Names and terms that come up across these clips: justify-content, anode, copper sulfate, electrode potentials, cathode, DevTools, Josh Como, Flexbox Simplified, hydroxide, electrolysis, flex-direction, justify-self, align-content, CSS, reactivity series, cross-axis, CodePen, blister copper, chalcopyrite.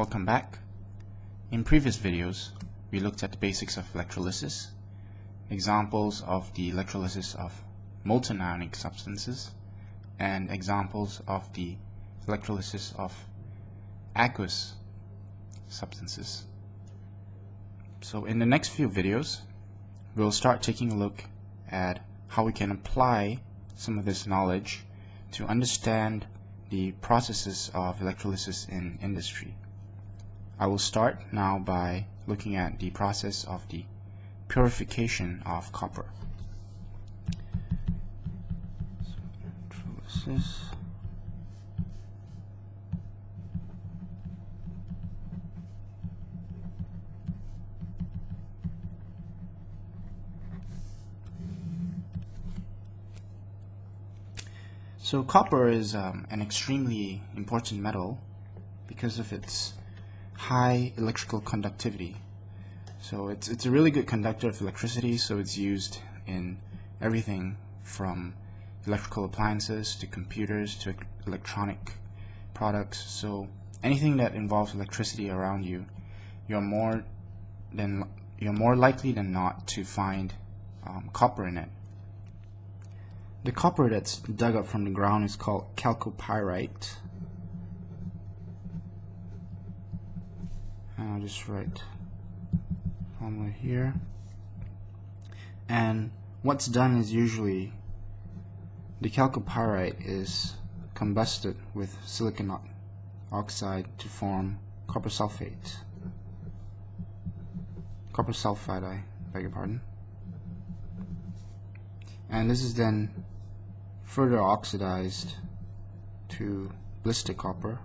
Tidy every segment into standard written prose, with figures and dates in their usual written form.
Welcome back. In previous videos, we looked at the basics of electrolysis, examples of the electrolysis of molten ionic substances, and examples of the electrolysis of aqueous substances. So in the next few videos, we'll start taking a look at how we can apply some of this knowledge to understand the processes of electrolysis in industry. I will start now by looking at the process of the purification of copper. So electrolysis. So copper is an extremely important metal because of its high electrical conductivity. So it's a really good conductor of electricity, so it's used in everything from electrical appliances to computers to electronic products. So anything that involves electricity around you, you're more likely than not to find copper in it. The copper that's dug up from the ground is called chalcopyrite. And I'll just write formula here. And what's done is usually the chalcopyrite is combusted with silicon oxide to form copper sulfate. Copper sulfide, I beg your pardon. And this is then further oxidized to blister copper.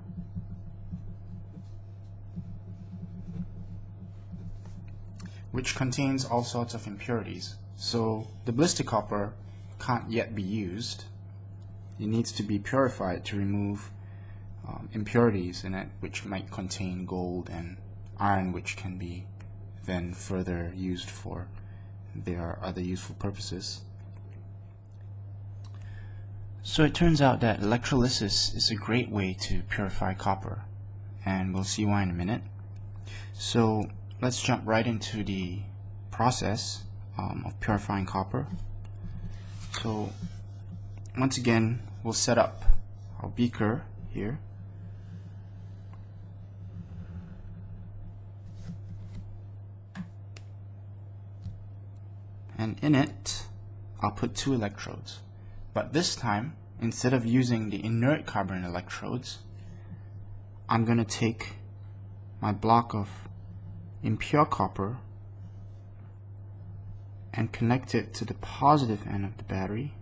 Which contains all sorts of impurities. So the blister copper can't yet be used. It needs to be purified to remove impurities in it, which might contain gold and iron, which can be then further used for their other useful purposes. So it turns out that electrolysis is a great way to purify copper, and we'll see why in a minute. So let's jump right into the process of purifying copper. So once again, we'll set up our beaker here. And in it, I'll put two electrodes. But this time, instead of using the inert carbon electrodes, I'm going to take my block of impure copper and connect it to the positive end of the battery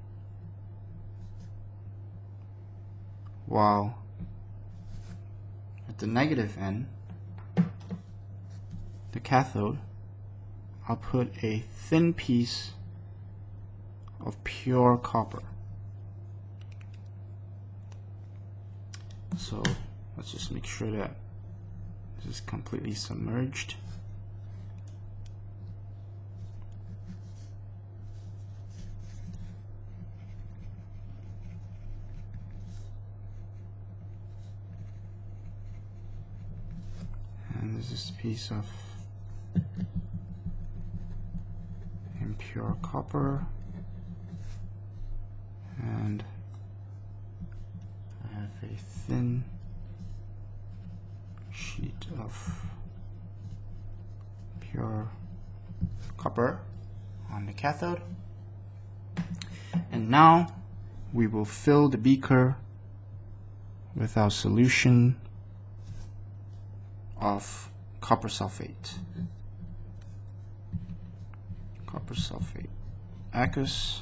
while at the negative end, the cathode, I'll put a thin piece of pure copper. So let's just make sure that this is completely submerged. And this is a piece of impure copper. And I have a thin sheet of pure copper on the cathode. And now we will fill the beaker with our solution of copper sulfate. Copper sulfate aqueous.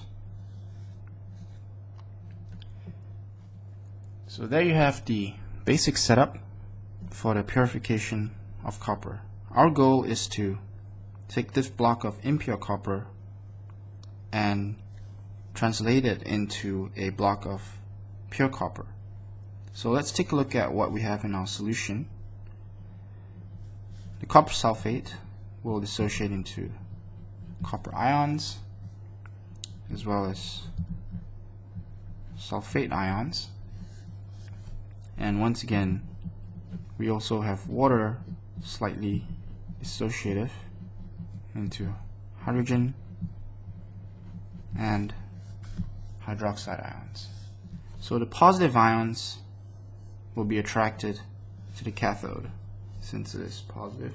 So there you have the basic setup for the purification of copper. Our goal is to take this block of impure copper and translate it into a block of pure copper. So let's take a look at what we have in our solution. The copper sulfate will dissociate into copper ions as well as sulfate ions. And once again, we also have water slightly dissociative into hydrogen and hydroxide ions. So the positive ions will be attracted to the cathode since it is positive.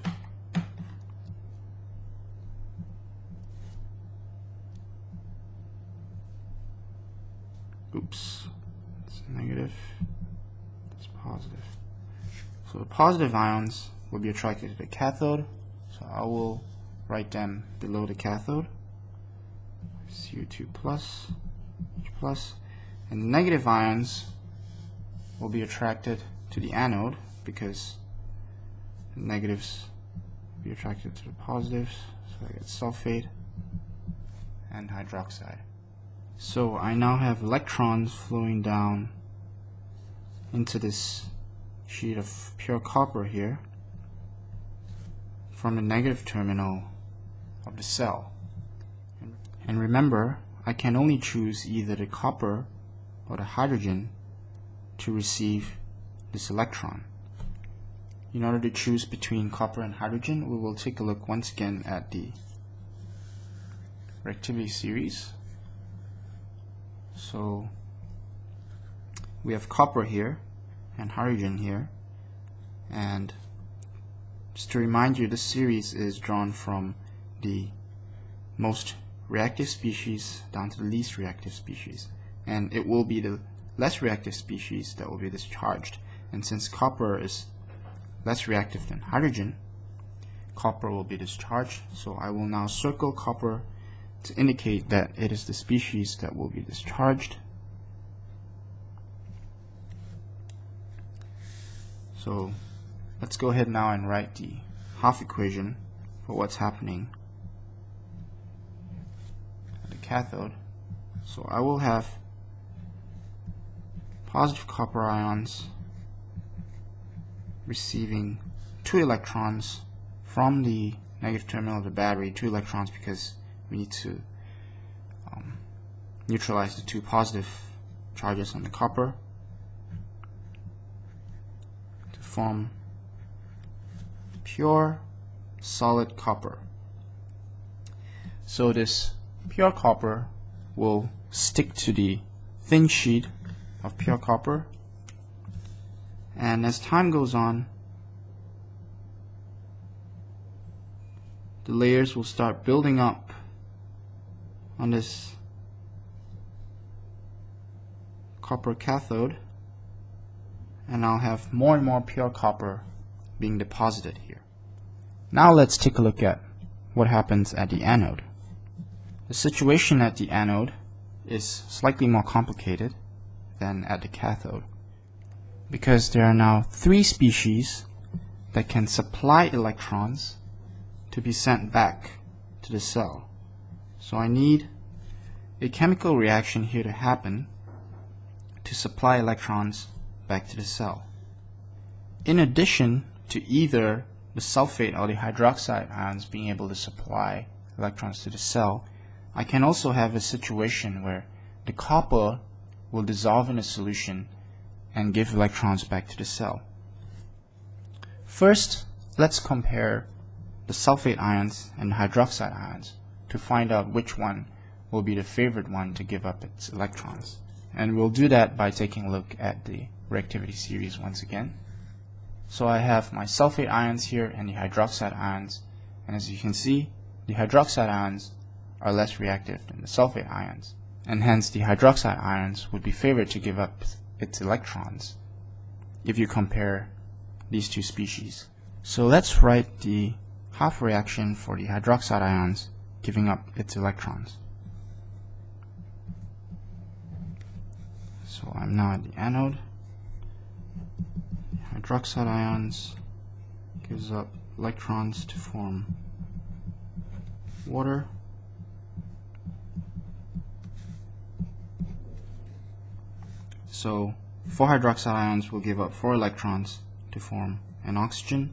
Oops, it's negative, it's positive. So the positive ions will be attracted to the cathode, so I will write them below the cathode, Cu2+, and the negative ions will be attracted to the anode because the negatives will be attracted to the positives, so I get sulfate and hydroxide. So I now have electrons flowing down into this sheet of pure copper here from the negative terminal of the cell. And remember, I can only choose either the copper or the hydrogen to receive this electron. In order to choose between copper and hydrogen, we will take a look once again at the reactivity series. So we have copper here and hydrogen here, and just to remind you, this series is drawn from the most reactive species down to the least reactive species, and it will be the less reactive species that will be discharged. And since copper is less reactive than hydrogen, copper will be discharged. So I will now circle copper to indicate that it is the species that will be discharged. So let's go ahead now and write the Hof equation for what's happening at the cathode. So I will have positive copper ions receiving 2 electrons from the negative terminal of the battery, 2 electrons because we need to neutralize the 2 positive charges on the copper to form pure solid copper. So this pure copper will stick to the thin sheet of pure copper, and as time goes on, the layers will start building up on this copper cathode, and I'll have more and more pure copper being deposited here. Now let's take a look at what happens at the anode. The situation at the anode is slightly more complicated than at the cathode because there are now 3 species that can supply electrons to be sent back to the cell. So I need a chemical reaction here to happen to supply electrons back to the cell. In addition to either the sulfate or the hydroxide ions being able to supply electrons to the cell, I can also have a situation where the copper will dissolve in a solution and give electrons back to the cell. First, let's compare the sulfate ions and hydroxide ions to find out which one will be the favored one to give up its electrons. And we'll do that by taking a look at the reactivity series once again. So I have my sulfate ions here and the hydroxide ions, and as you can see, the hydroxide ions are less reactive than the sulfate ions, and hence the hydroxide ions would be favored to give up its electrons if you compare these 2 species. So let's write the Hof reaction for the hydroxide ions giving up its electrons. So I'm now at the anode. Hydroxide ions gives up electrons to form water. So 4 hydroxide ions will give up 4 electrons to form an oxygen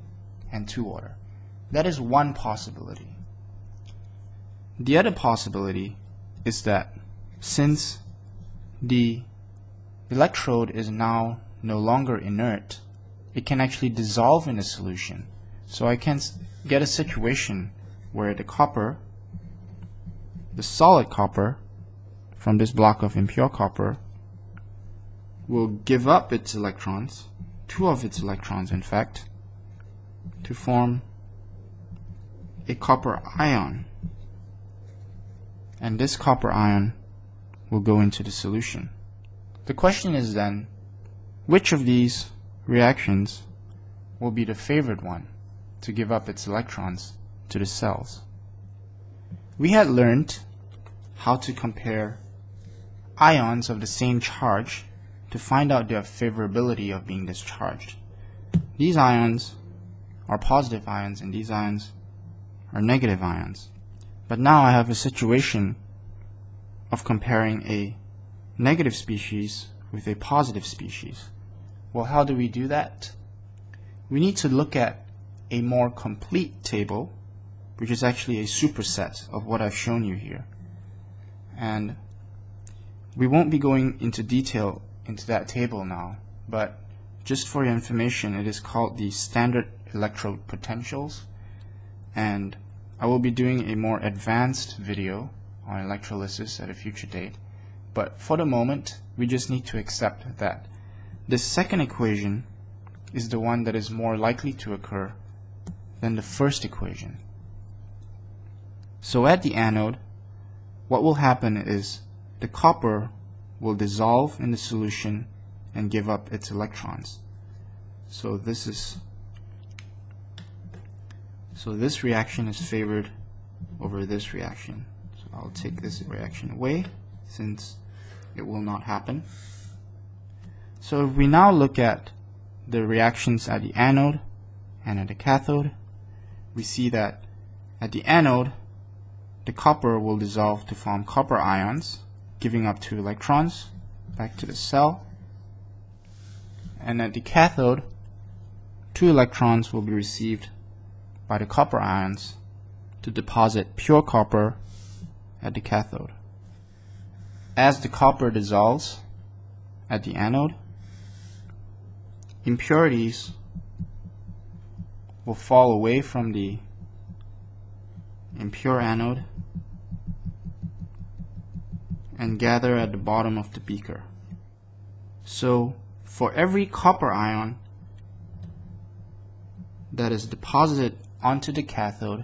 and 2 water. That is one possibility. The other possibility is that since the electrode is now no longer inert, it can actually dissolve in a solution. So I can get a situation where the copper, the solid copper from this block of impure copper, will give up its electrons, two of its electrons in fact, to form a copper ion, and this copper ion will go into the solution. The question is then, which of these reactions will be the favored one to give up its electrons to the cells? We had learned how to compare ions of the same charge to find out their favorability of being discharged. These ions are positive ions and these ions are negative ions. But now I have a situation of comparing a negative species with a positive species. Well, how do we do that? We need to look at a more complete table, which is actually a superset of what I've shown you here. And we won't be going into detail into that table now, but just for your information, it is called the standard electrode potentials, and I will be doing a more advanced video on electrolysis at a future date, but for the moment we just need to accept that this second equation is the one that is more likely to occur than the first equation. So at the anode, what will happen is the copper will dissolve in the solution and give up its electrons. So this reaction is favored over this reaction. So I'll take this reaction away since it will not happen. So if we now look at the reactions at the anode and at the cathode, we see that at the anode, the copper will dissolve to form copper ions, giving up 2 electrons back to the cell. And at the cathode, 2 electrons will be received by the copper ions to deposit pure copper at the cathode. As the copper dissolves at the anode, impurities will fall away from the impure anode and gather at the bottom of the beaker. So for every copper ion that is deposited onto the cathode,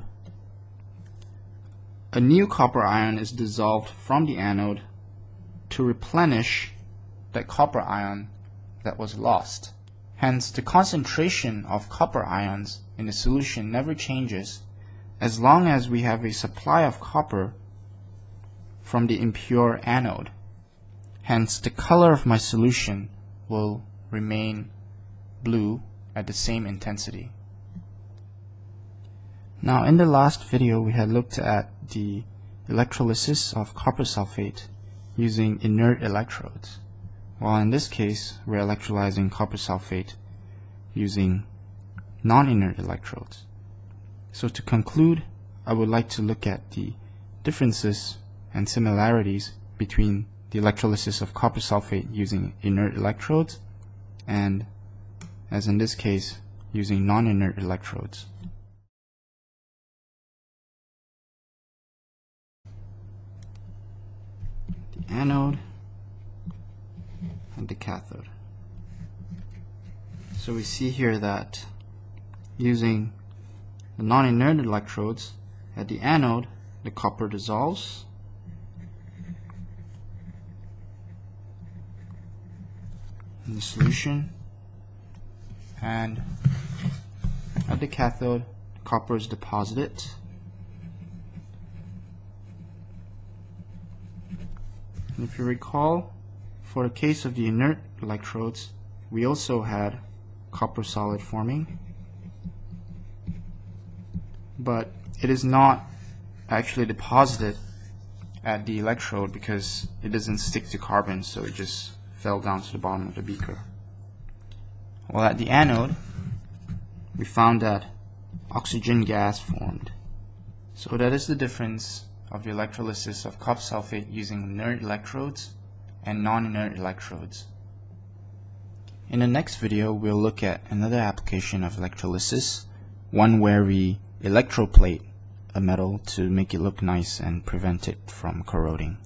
a new copper ion is dissolved from the anode to replenish that copper ion that was lost. Hence, the concentration of copper ions in the solution never changes as long as we have a supply of copper from the impure anode. Hence, the color of my solution will remain blue at the same intensity. Now, in the last video, we had looked at the electrolysis of copper sulfate using inert electrodes. While in this case, we're electrolyzing copper sulfate using non-inert electrodes. So to conclude, I would like to look at the differences and similarities between the electrolysis of copper sulfate using inert electrodes and, as in this case, using non-inert electrodes. Anode and the cathode. So we see here that using the non-inert electrodes, at the anode the copper dissolves, in the solution, and at the cathode the copper is deposited . If you recall, for the case of the inert electrodes, we also had copper solid forming, but it is not actually deposited at the electrode because it doesn't stick to carbon, so it just fell down to the bottom of the beaker. Well, at the anode, we found that oxygen gas formed. So that is the difference of the electrolysis of copper sulfate using inert electrodes and non-inert electrodes. In the next video, we'll look at another application of electrolysis, one where we electroplate a metal to make it look nice and prevent it from corroding.